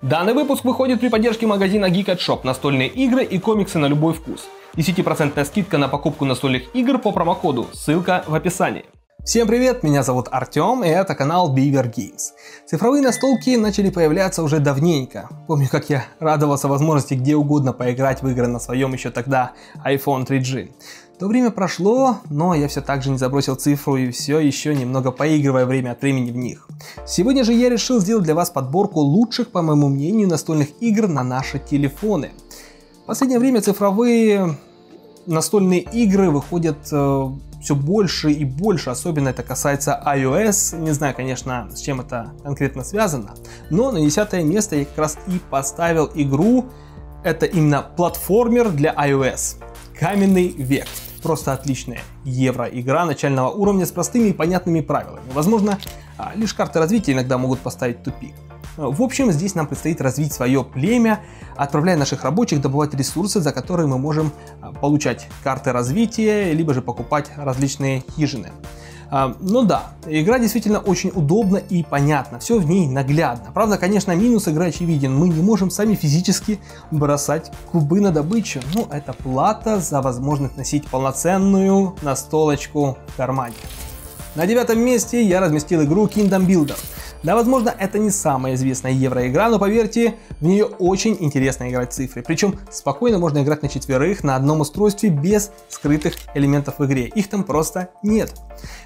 Данный выпуск выходит при поддержке магазина Geekach Shop, настольные игры и комиксы на любой вкус. 10% скидка на покупку настольных игр по промокоду, ссылка в описании. Всем привет, меня зовут Артем, и это канал Beaver Games. Цифровые настолки начали появляться уже давненько. Помню, как я радовался возможности где угодно поиграть в игры на своем еще тогда iPhone 3G. То время прошло, но я все так же не забросил цифру и все еще немного поигрывая время от времени в них. Сегодня же я решил сделать для вас подборку лучших, по моему мнению, настольных игр на наши телефоны. В последнее время цифровые настольные игры выходят все больше и больше, особенно это касается iOS. Не знаю, конечно, с чем это конкретно связано, но на 10-е место я как раз и поставил игру. Это именно платформер для iOS. Каменный век. Просто отличная евроигра начального уровня с простыми и понятными правилами. Возможно, лишь карты развития иногда могут поставить в тупик. В общем, здесь нам предстоит развить свое племя, отправляя наших рабочих добывать ресурсы, за которые мы можем получать карты развития, либо же покупать различные хижины. Ну да, игра действительно очень удобна и понятна, все в ней наглядно. Правда, конечно, минус игры очевиден, мы не можем сами физически бросать кубы на добычу, но это плата за возможность носить полноценную настолочку в кармане. На 9-м месте я разместил игру Kingdom Builder. Да, возможно, это не самая известная евроигра, но поверьте, в нее очень интересно играть цифры. Причем спокойно можно играть на четверых на одном устройстве без скрытых элементов в игре. Их там просто нет.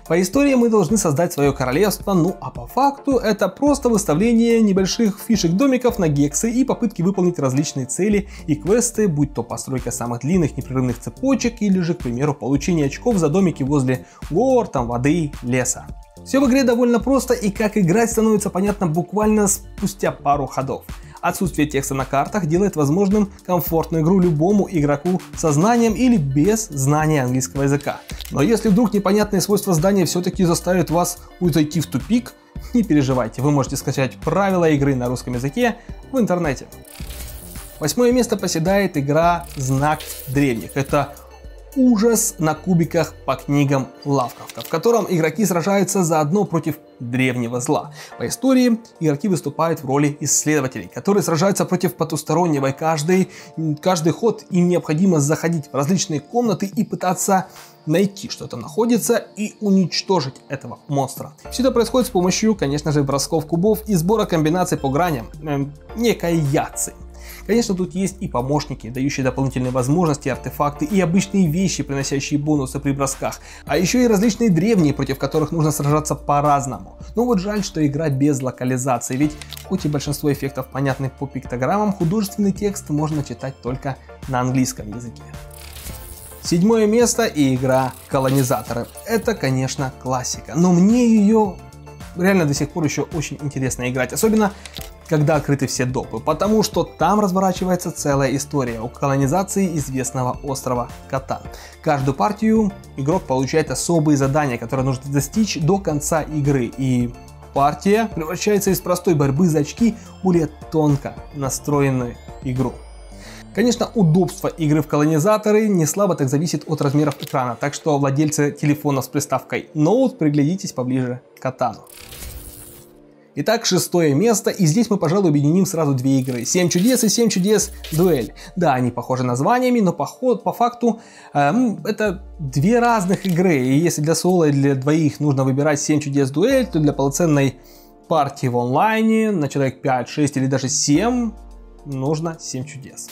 По истории мы должны создать свое королевство, ну а по факту это просто выставление небольших фишек-домиков на гексы и попытки выполнить различные цели и квесты, будь то постройка самых длинных непрерывных цепочек или же, к примеру, получение очков за домики возле гор, там, воды, леса. Все в игре довольно просто, и как играть становится понятно буквально спустя пару ходов. Отсутствие текста на картах делает возможным комфортную игру любому игроку со знанием или без знания английского языка. Но если вдруг непонятные свойства здания все-таки заставят вас зайти в тупик, не переживайте, вы можете скачать правила игры на русском языке в интернете. 8-е место поседает игра «Знак древних». Это ужас на кубиках по книгам Лавкрафта, в котором игроки сражаются заодно против древнего зла. По истории игроки выступают в роли исследователей, которые сражаются против потустороннего, и каждый ход им необходимо заходить в различные комнаты и пытаться найти, что там находится, и уничтожить этого монстра. Все это происходит с помощью, конечно же, бросков кубов и сбора комбинаций по граням, некой яцы. Конечно, тут есть и помощники, дающие дополнительные возможности, артефакты и обычные вещи, приносящие бонусы при бросках, а еще и различные древние, против которых нужно сражаться по-разному. Но вот жаль, что игра без локализации, ведь хоть и большинство эффектов понятны по пиктограммам, художественный текст можно читать только на английском языке. 7-е место и игра «Колонизаторы». Это, конечно, классика, но мне ее реально до сих пор еще очень интересно играть, особенно когда открыты все допы, потому что там разворачивается целая история о колонизации известного острова Катан. Каждую партию игрок получает особые задания, которые нужно достичь до конца игры, и партия превращается из простой борьбы за очки в более тонко настроенную игру. Конечно, удобство игры в колонизаторы не слабо так зависит от размеров экрана, так что владельцы телефона с приставкой Note, приглядитесь поближе к Катану. Итак, 6-е место, и здесь мы, пожалуй, объединим сразу две игры: 7 чудес и 7 чудес дуэль. Да, они похожи названиями, но по факту это две разных игры, и если для соло и для двоих нужно выбирать 7 чудес дуэль, то для полноценной партии в онлайне на человек 5, 6 или даже 7 нужно 7 чудес.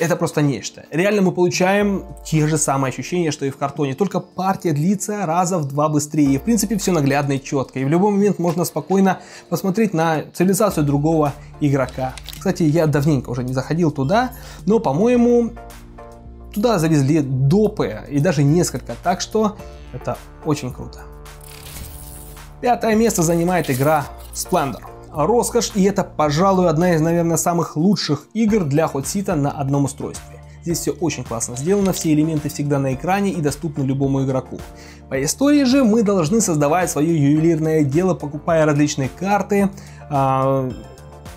Это просто нечто. Реально мы получаем те же самые ощущения, что и в картоне, только партия длится раза в два быстрее. И в принципе все наглядно и четко. И в любой момент можно спокойно посмотреть на цивилизацию другого игрока. Кстати, я давненько уже не заходил туда, но, по-моему, туда завезли допы и даже несколько. Так что это очень круто. 5-е место занимает игра Splendor. Роскошь, и это, пожалуй, одна из, наверное, самых лучших игр для хотсита на одном устройстве. Здесь все очень классно сделано, все элементы всегда на экране и доступны любому игроку. По истории же мы должны создавать свое ювелирное дело, покупая различные карты,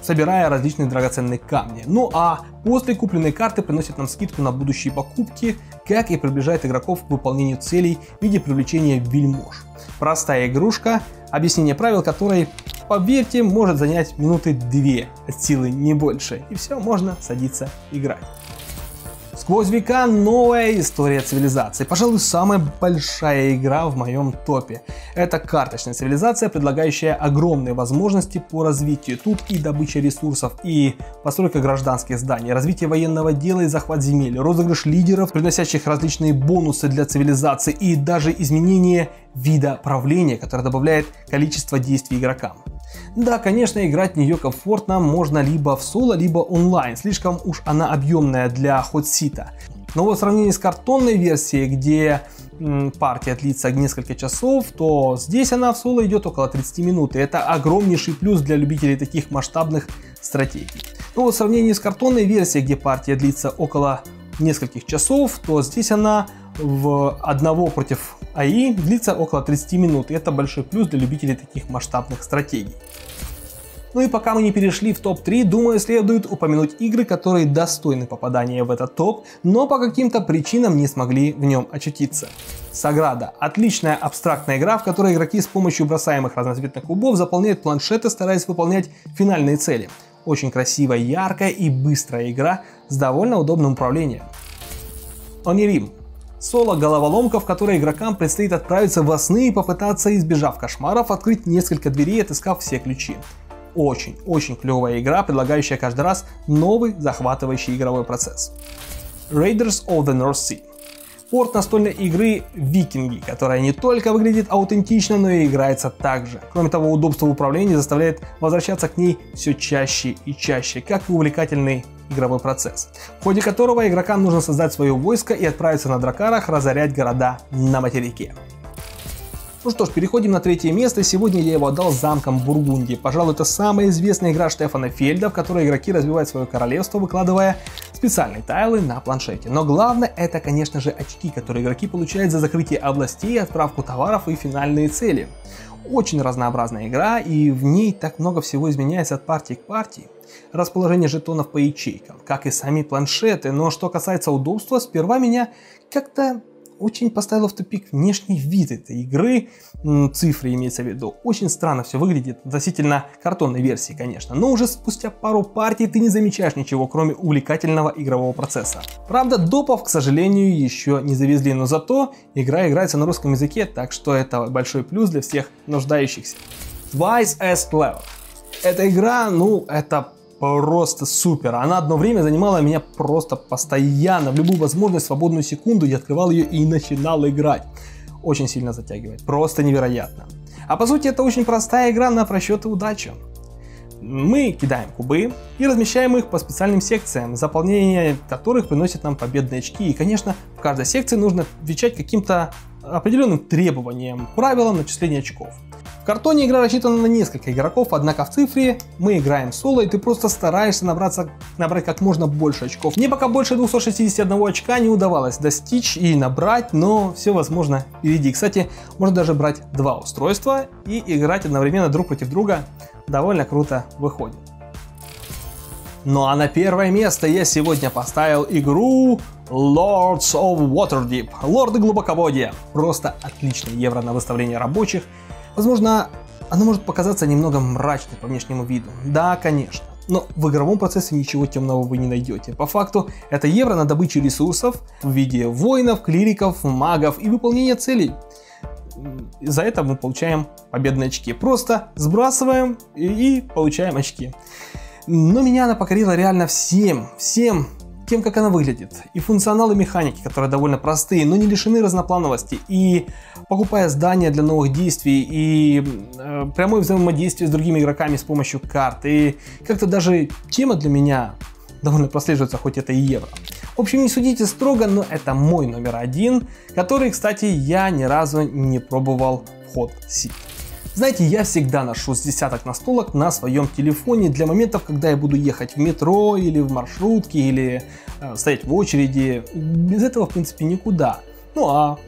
собирая различные драгоценные камни. Ну а после купленные карты приносят нам скидку на будущие покупки, как и приближает игроков к выполнению целей в виде привлечения вельмож. Простая игрушка, объяснение правил которой, поверьте, может занять минуты 2 от силы, не больше. И все, можно садиться играть. Сквозь века — новая история цивилизации, пожалуй, самая большая игра в моем топе. Это карточная цивилизация, предлагающая огромные возможности по развитию. Тут и добыча ресурсов, и постройка гражданских зданий, развитие военного дела и захват земель, розыгрыш лидеров, приносящих различные бонусы для цивилизации, и даже изменение вида правления, которое добавляет количество действий игрокам. Да, конечно, играть в нее комфортно можно либо в соло, либо онлайн, слишком уж она объемная для хоть сита. Но вот в сравнении с картонной версией, где партия длится несколько часов, то здесь она в соло идет около 30 минут, и это огромнейший плюс для любителей таких масштабных стратегий. Но вот в сравнении с картонной версией, где партия длится около нескольких часов, то здесь она в одного против АИ длится около 30 минут, и это большой плюс для любителей таких масштабных стратегий. Ну и пока мы не перешли в топ-3, думаю, следует упомянуть игры, которые достойны попадания в этот топ, но по каким-то причинам не смогли в нем очутиться. Sagrada – отличная абстрактная игра, в которой игроки с помощью бросаемых разноцветных кубов заполняют планшеты, стараясь выполнять финальные цели. Очень красивая, яркая и быстрая игра с довольно удобным управлением. Onyrim. Соло-головоломка, в которой игрокам предстоит отправиться во сны и попытаться, избежав кошмаров, открыть несколько дверей, отыскав все ключи. Очень клевая игра, предлагающая каждый раз новый захватывающий игровой процесс. Raiders of the North Sea. Порт настольной игры «Викинги», которая не только выглядит аутентично, но и играется так же. Кроме того, удобство в управлении заставляет возвращаться к ней все чаще и чаще, как и увлекательный игровой процесс, в ходе которого игрокам нужно создать свое войско и отправиться на дракарах разорять города на материке. Ну что ж, переходим на третье место. Сегодня я его отдал замкам Бургундии. Пожалуй, это самая известная игра Штефана Фельда, в которой игроки развивают свое королевство, выкладывая специальные тайлы на планшете. Но главное это, конечно же, очки, которые игроки получают за закрытие областей, отправку товаров и финальные цели. Очень разнообразная игра, и в ней так много всего изменяется от партии к партии. Расположение жетонов по ячейкам, как и сами планшеты. Но что касается удобства, сперва меня как-то очень поставило в тупик внешний вид этой игры, цифры имеется в виду. Очень странно все выглядит, относительно картонной версии, конечно. Но уже спустя пару партий ты не замечаешь ничего, кроме увлекательного игрового процесса. Правда, допов, к сожалению, еще не завезли, но зато игра играется на русском языке, так что это большой плюс для всех нуждающихся. Twice as Level. Эта игра, это просто супер. Она одно время занимала меня просто постоянно. В любую возможность, свободную секунду я открывал ее и начинал играть. Очень сильно затягивает. Просто невероятно. А по сути это очень простая игра на просчет и удачу. Мы кидаем кубы и размещаем их по специальным секциям, заполнение которых приносит нам победные очки. И, конечно, в каждой секции нужно отвечать каким-то определенным требованиям, правилам начисления очков. В картоне игра рассчитана на несколько игроков, однако в цифре мы играем соло, и ты просто стараешься набрать как можно больше очков. Мне пока больше 261 очка не удавалось достичь и набрать, но все возможно впереди. Кстати, можно даже брать два устройства и играть одновременно друг против друга. Довольно круто выходит. Ну а на первое место я сегодня поставил игру Lords of Waterdeep. Лорды глубоководья. Просто отличный евро на выставление рабочих. Возможно, она может показаться немного мрачной по внешнему виду. Да, конечно. Но в игровом процессе ничего темного вы не найдете. По факту, это евро на добычу ресурсов в виде воинов, клириков, магов и выполнение целей. За это мы получаем победные очки. Просто сбрасываем и получаем очки. Но меня она покорила реально всем тем, как она выглядит. И функционалы механики, которые довольно простые, но не лишены разноплановости. И покупая здания для новых действий, и прямое взаимодействие с другими игроками с помощью карт. И как-то даже тема для меня довольно прослеживается, хоть это и евро. В общем, не судите строго, но это мой номер один, который, кстати, я ни разу не пробовал в ход сит. Знаете, я всегда ношу с десяток настолок на своем телефоне для моментов, когда я буду ехать в метро или в маршрутке, или стоять в очереди. Без этого, в принципе, никуда. Ну а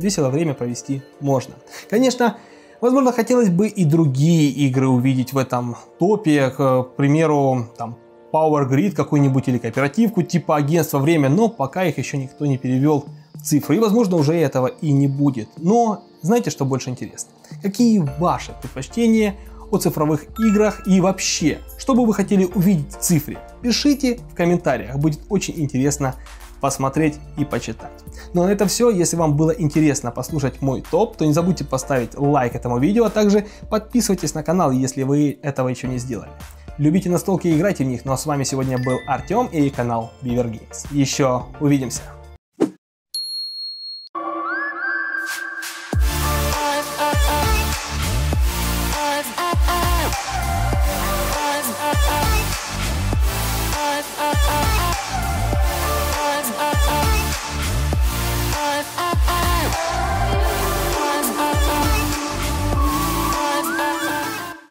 весело время провести можно. Конечно, Возможно, хотелось бы и другие игры увидеть в этом топе, к примеру, там, Power Grid какой-нибудь или кооперативку типа Агентство Время, но пока их еще никто не перевел в цифры, и, возможно, уже этого и не будет. Но знаете, что больше интересно? Какие ваши предпочтения о цифровых играх и вообще, что бы вы хотели увидеть в цифре? Пишите в комментариях, будет очень интересно посмотреть и почитать. Ну а на этом все. Если вам было интересно послушать мой топ, то не забудьте поставить лайк этому видео, а также подписывайтесь на канал, если вы этого еще не сделали. Любите настолки и играйте в них. Ну а с вами сегодня был Артем и канал Beaver Games. Еще увидимся!